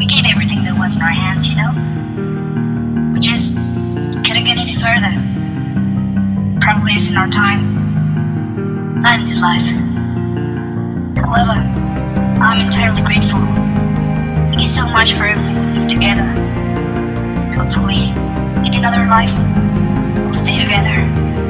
We gave everything that was in our hands, you know? We just couldn't get any further. Probably wasting our time. Not in this life. However, I'm entirely grateful. Thank you so much for everything we did together. Hopefully, in another life, we'll stay together.